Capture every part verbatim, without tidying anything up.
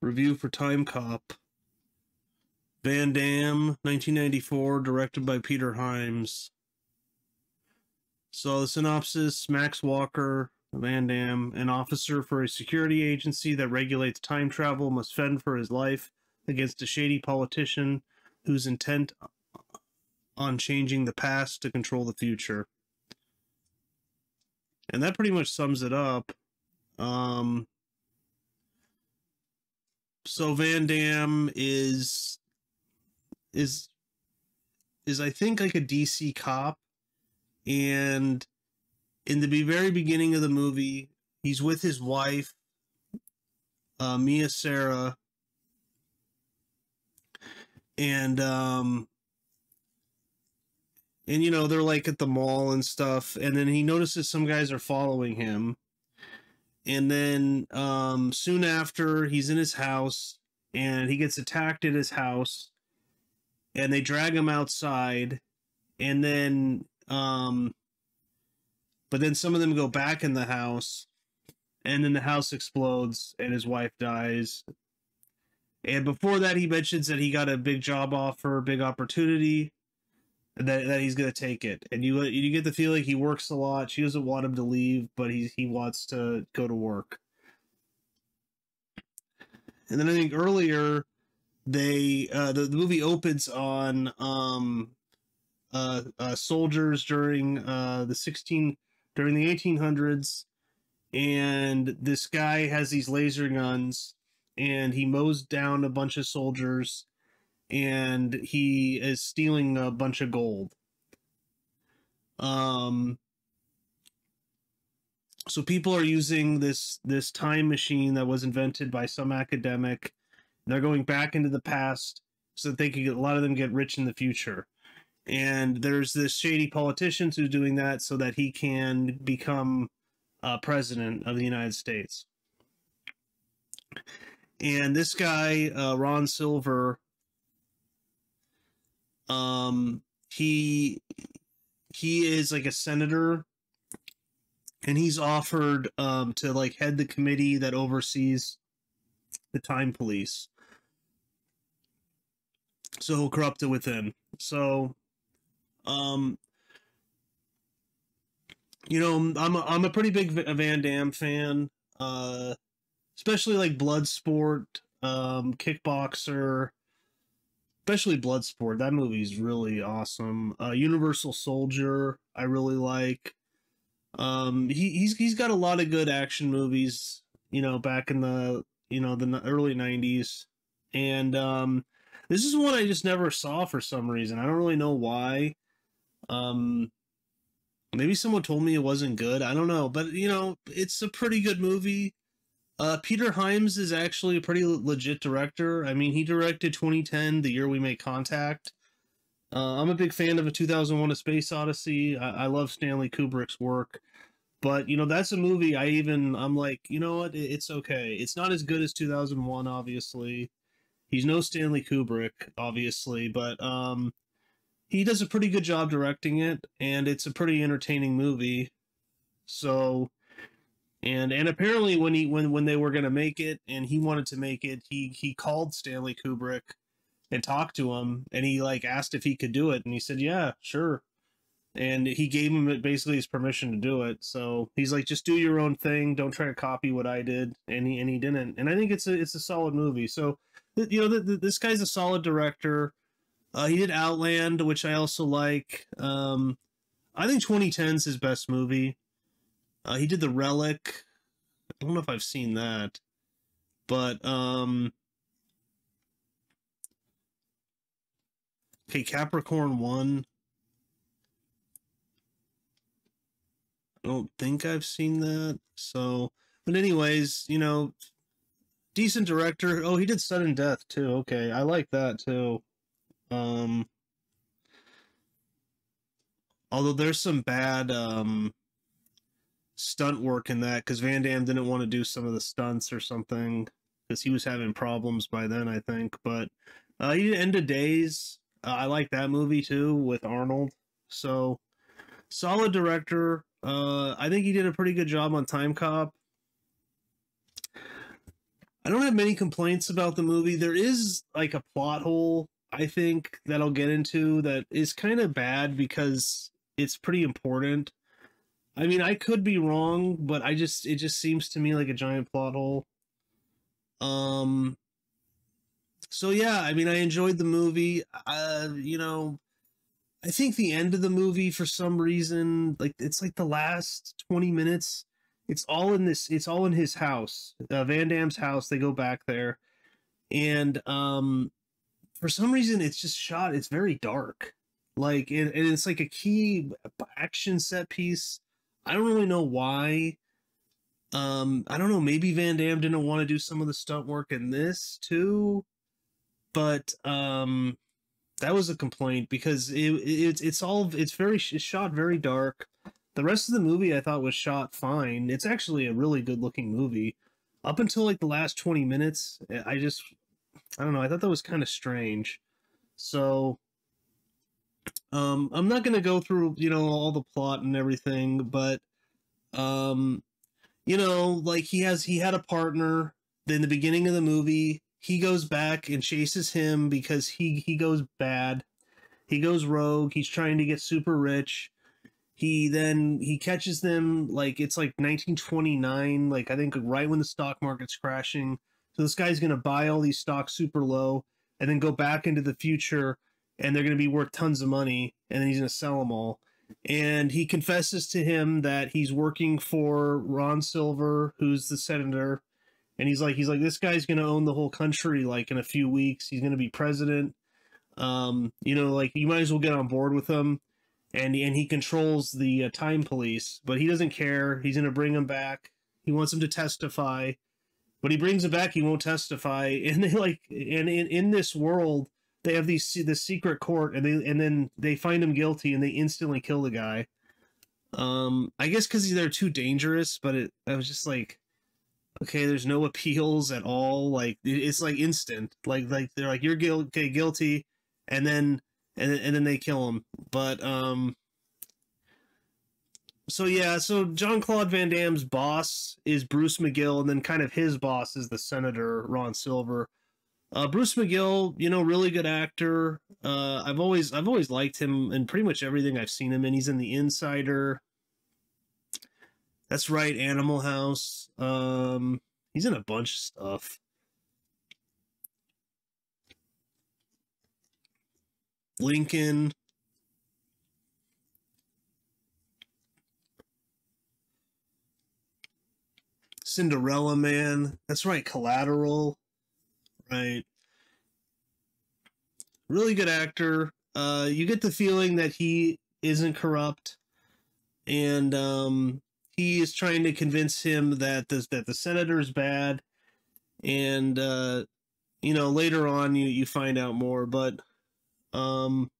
Review for Time Cop. Van Damme, nineteen ninety-four, directed by Peter Hyams. So the synopsis, Max Walker, Van Damme, an officer for a security agency that regulates time travel, must fend for his life against a shady politician who's intent on changing the past to control the future. And that pretty much sums it up. Um, so Van Damme is, is, is I think like a D C cop. And in the very beginning of the movie, he's with his wife, uh, Mia Sara, and, um, and, you know, they're like at the mall and stuff. And then he notices some guys are following him. And then, um, soon after, he's in his house and he gets attacked at his house and they drag him outside. And then, um, but then some of them go back in the house and then the house explodes and his wife dies. And before that, he mentions that he got a big job offer, big opportunity. That, that he's going to take it. And you you get the feeling he works a lot. She doesn't want him to leave, but he, he wants to go to work. And then I think earlier, they uh, the, the movie opens on um, uh, uh, soldiers during uh, the sixteen during the eighteen hundreds. And this guy has these laser guns and he mows down a bunch of soldiers. And he is stealing a bunch of gold. Um, so people are using this, this time machine that was invented by some academic. They're going back into the past so that they can get, a lot of them get rich in the future. And there's this shady politician who's doing that so that he can become uh, president of the United States. And this guy, uh, Ron Silver, Um, he, he is like a senator and he's offered, um, to like head the committee that oversees the time police. So he'll corrupt it within. So, um, you know, I'm a, I'm a pretty big Van Damme fan, uh, especially like Bloodsport, um, Kickboxer. Especially Bloodsport, that movie's really awesome. Uh, Universal Soldier, I really like. Um, he he's he's got a lot of good action movies, you know, back in the you know the early nineties. And um, this is one I just never saw for some reason. I don't really know why. Um, maybe someone told me it wasn't good. I don't know, but you know, it's a pretty good movie. Uh, Peter Hyams is actually a pretty legit director. I mean, he directed twenty ten, The Year We Make Contact. Uh, I'm a big fan of a two thousand one: A Space Odyssey. I, I love Stanley Kubrick's work. But, you know, that's a movie I even, I'm like, you know what, it's okay. It's not as good as two thousand one, obviously. He's no Stanley Kubrick, obviously, but um, he does a pretty good job directing it, and it's a pretty entertaining movie. So... And and apparently when he when when they were gonna make it and he wanted to make it, he he called Stanley Kubrick and talked to him and he like asked if he could do it and he said yeah, sure, and he gave him basically his permission to do it. So he's like, just do your own thing, don't try to copy what I did, and he and he didn't. And I think it's a it's a solid movie. So you know th th this guy's a solid director. Uh, he did Outland, which I also like. Um, I think twenty ten's his best movie. Uh, he did The Relic. I don't know if I've seen that, but um, okay, Capricorn One. I don't think I've seen that. So, but anyways, you know, decent director. Oh, he did Sudden Death too. Okay, I like that too. Um, although there's some bad um. stunt work in that because Van Damme didn't want to do some of the stunts or something because he was having problems by then, I think. But uh, he did End of Days. Uh, I like that movie too with Arnold. So solid director. Uh, I think he did a pretty good job on Time Cop. I don't have many complaints about the movie. There is like a plot hole, I think, that I'll get into that is kind of bad because it's pretty important. I mean, I could be wrong, but I just, it just seems to me like a giant plot hole. Um, so yeah, I mean, I enjoyed the movie. Uh, you know, I think the end of the movie, for some reason, like it's like the last twenty minutes, it's all in this, it's all in his house, uh, Van Damme's house. They go back there and, um, for some reason it's just shot. It's very dark. Like, it, and it's like a key action set piece. I don't really know why. Um, I don't know. Maybe Van Damme didn't want to do some of the stunt work in this too, but um, that was a complaint because it, it it's all it's very it's shot very dark. The rest of the movie I thought was shot fine. It's actually a really good looking movie up until like the last twenty minutes. I just I don't know. I thought that was kind of strange. So. Um, I'm not going to go through, you know, all the plot and everything, but, um, you know, like he has, he had a partner in the beginning of the movie. He goes back and chases him because he, he goes bad. He goes rogue. He's trying to get super rich. He then, he catches them like, it's like nineteen twenty-nine, like I think right when the stock market's crashing. So this guy's going to buy all these stocks super low and then go back into the future. And they're going to be worth tons of money, and then he's going to sell them all. And he confesses to him that he's working for Ron Silver, who's the senator. And he's like, he's like, this guy's going to own the whole country, like, in a few weeks. He's going to be president. Um, you know, like, you might as well get on board with him. And, and he controls the uh, time police, but he doesn't care. He's going to bring him back. He wants him to testify. But he brings him back, he won't testify. And they, like, and in, in this world, they have these the secret court, and they and then they find him guilty, and they instantly kill the guy. Um, I guess because they're too dangerous, but it I was just like, okay, there's no appeals at all. Like it's like instant. Like like they're like you're guilty, okay, guilty, and then and and then they kill him. But um, so yeah, so Jean-Claude Van Damme's boss is Bruce McGill, and then kind of his boss is the senator Ron Silver. Uh, Bruce McGill, you know, really good actor. Uh, I've always, I've always liked him in pretty much everything I've seen him in. He's in The Insider. That's right, Animal House. Um, he's in a bunch of stuff. Lincoln. Cinderella Man. That's right, Collateral. Right. Really good actor. Uh, you get the feeling that he isn't corrupt, and um, he is trying to convince him that the, that the senator is bad. And uh, you know, later on, you you find out more. But um,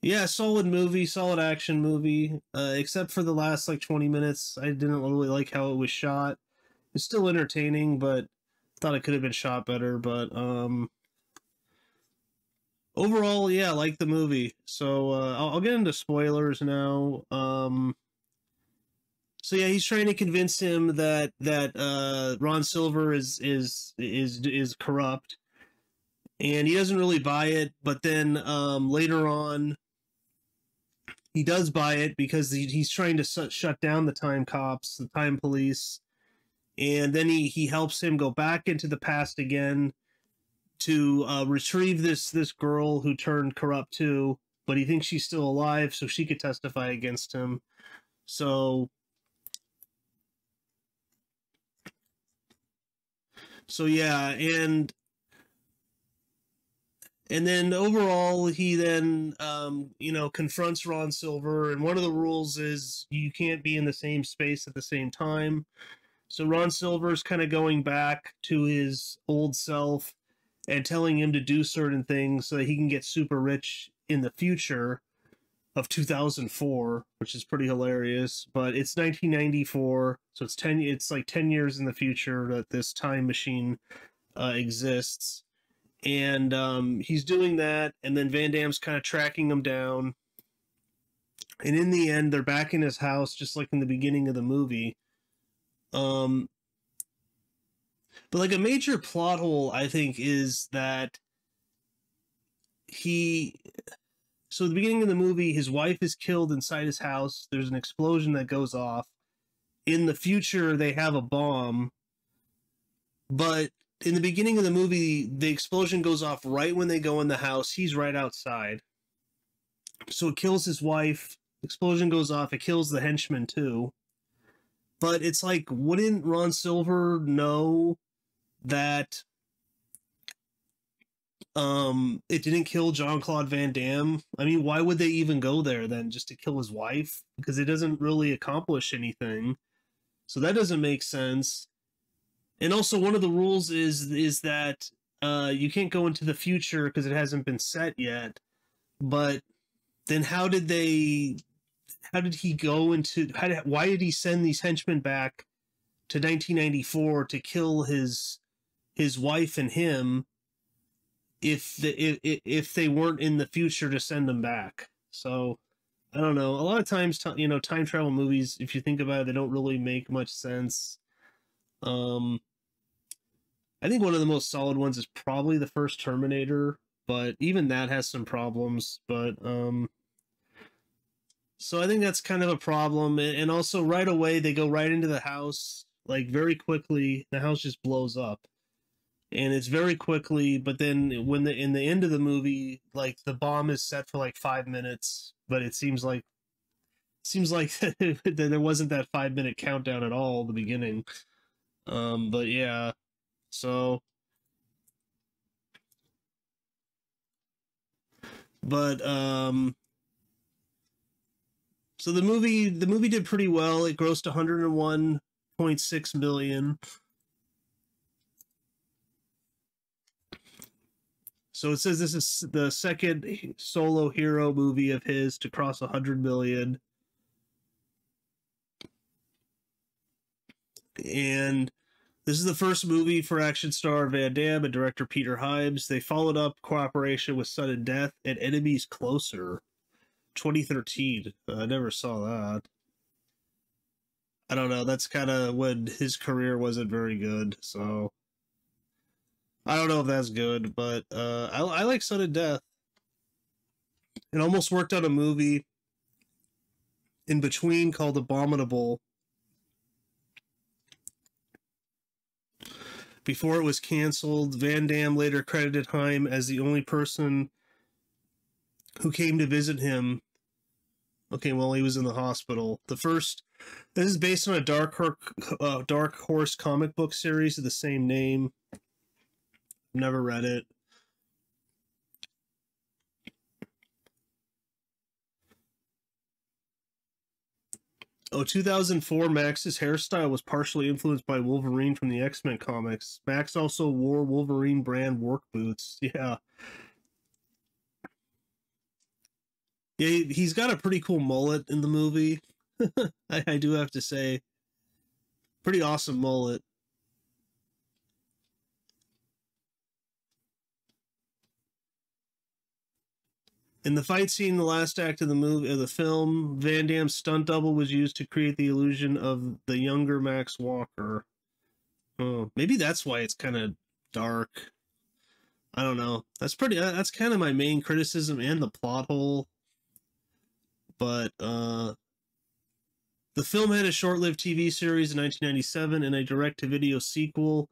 yeah, solid movie, solid action movie. Uh, except for the last like twenty minutes, I didn't really like how it was shot. It's still entertaining, but. Thought it could have been shot better, but um overall, yeah, I like the movie. So uh I'll, I'll get into spoilers now. Um so yeah, he's trying to convince him that that uh Ron Silver is is is is corrupt, and he doesn't really buy it, but then um later on he does buy it because he, he's trying to su- shut down the time cops, the time police. And then he, he helps him go back into the past again to uh, retrieve this this girl who turned corrupt too, but he thinks she's still alive, so she could testify against him. So, so yeah, and and then overall, he then um, you know, confronts Ron Silver, and one of the rules is you can't be in the same space at the same time. So Ron Silver's kind of going back to his old self and telling him to do certain things so that he can get super rich in the future of two thousand four, which is pretty hilarious. But it's nineteen ninety-four, so it's ten. It's like ten years in the future that this time machine uh, exists, and um, he's doing that. And then Van Damme's kind of tracking him down, And in the end, they're back in his house, just like in the beginning of the movie. Um, but like a major plot hole, I think, is that he... So at the beginning of the movie, his wife is killed inside his house. There's an explosion that goes off. In the future, they have a bomb. But in the beginning of the movie, the explosion goes off right when they go in the house. He's right outside. So it kills his wife. Explosion goes off. It kills the henchman, too. But it's like, wouldn't Ron Silver know that um, it didn't kill Jean-Claude Van Damme? I mean, why would they even go there, then, just to kill his wife? Because it doesn't really accomplish anything. So that doesn't make sense. And also, one of the rules is, is that uh, you can't go into the future because it hasn't been set yet. But... then how did they, how did he go into, how did, why did he send these henchmen back to nineteen ninety-four to kill his, his wife and him if, the, if, if they weren't in the future to send them back? So, I don't know. A lot of times, you know, time travel movies, if you think about it, they don't really make much sense. Um, I think one of the most solid ones is probably the first Terminator. But even that has some problems. But um, so I think that's kind of a problem. And also, right away they go right into the house, like very quickly. The house just blows up, and it's very quickly. But then when the in the end of the movie, like the bomb is set for like five minutes, but it seems like seems like there wasn't that five minute countdown at all at the beginning. Um, but yeah, so. But, um, so the movie, the movie did pretty well. It grossed one hundred one point six million. So it says this is the second solo hero movie of his to cross one hundred million. And this is the first movie for action star Van Damme and director Peter Hyams. They followed up cooperation with Sudden Death and Enemies Closer, twenty thirteen. I never saw that. I don't know. That's kind of when his career wasn't very good, so... I don't know if that's good, but uh, I, I like Sudden Death. It almost worked on a movie in between called Abominable, before it was canceled. Van Damme later credited Hyams as the only person who came to visit him. Okay, well, he was in the hospital. The first... This is based on a Dark, uh, Dark Horse comic book series of the same name. Never read it. Oh, two thousand four, Max's hairstyle was partially influenced by Wolverine from the X-Men comics. Max also wore Wolverine brand work boots. Yeah. Yeah, he's got a pretty cool mullet in the movie. I, I do have to say. Pretty awesome mullet. In the fight scene, the last act of the movie, of the film, Van Damme's stunt double was used to create the illusion of the younger Max Walker. Oh, maybe that's why it's kind of dark. I don't know. That's pretty. That's kind of my main criticism and the plot hole. But uh, the film had a short-lived T V series in nineteen ninety-seven and a direct-to-video sequel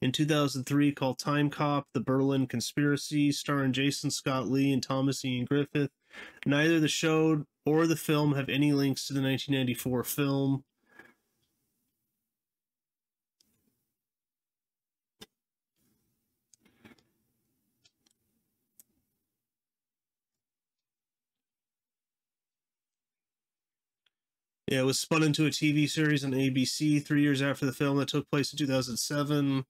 in two thousand three called Time Cop: The Berlin Conspiracy, starring Jason Scott Lee and Thomas Ian Griffith. Neither the show or the film have any links to the nineteen ninety-four film. Yeah, it was spun into a T V series on A B C three years after the film that took place in two thousand seven.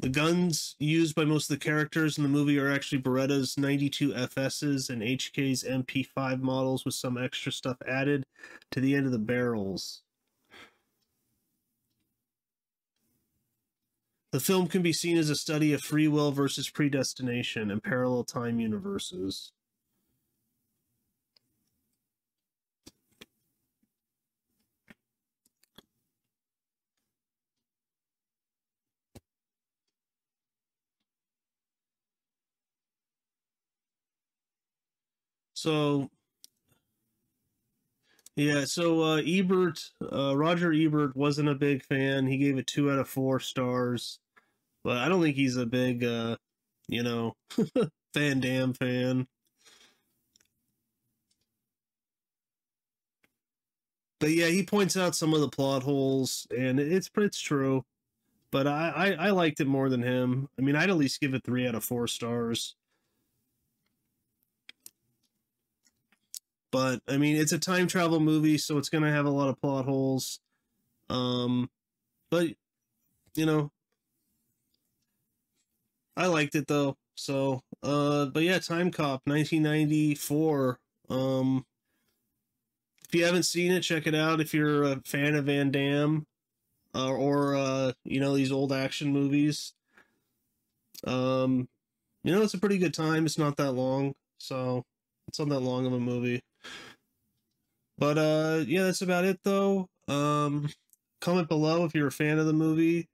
The guns used by most of the characters in the movie are actually Beretta's ninety-two F S's and H K's M P five models, with some extra stuff added to the end of the barrels. The film can be seen as a study of free will versus predestination and parallel time universes. So, yeah, so uh, Ebert, uh, Roger Ebert wasn't a big fan. He gave it two out of four stars, but I don't think he's a big, uh, you know, Van Damme fan. But yeah, he points out some of the plot holes, and it's, it's true. But I, I, I liked it more than him. I mean, I'd at least give it three out of four stars. But, I mean, it's a time travel movie, so it's going to have a lot of plot holes. Um, but, you know, I liked it, though. So, uh, but yeah, Time Cop, nineteen ninety-four. Um, if you haven't seen it, check it out. If you're a fan of Van Damme uh, or, uh, you know, these old action movies. Um, you know, it's a pretty good time. It's not that long, so it's not that long of a movie. But, uh, yeah, that's about it, though. Um, comment below if you're a fan of the movie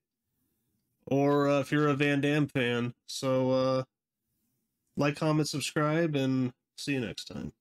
or uh, if you're a Van Damme fan. So, uh, like, comment, subscribe, and see you next time.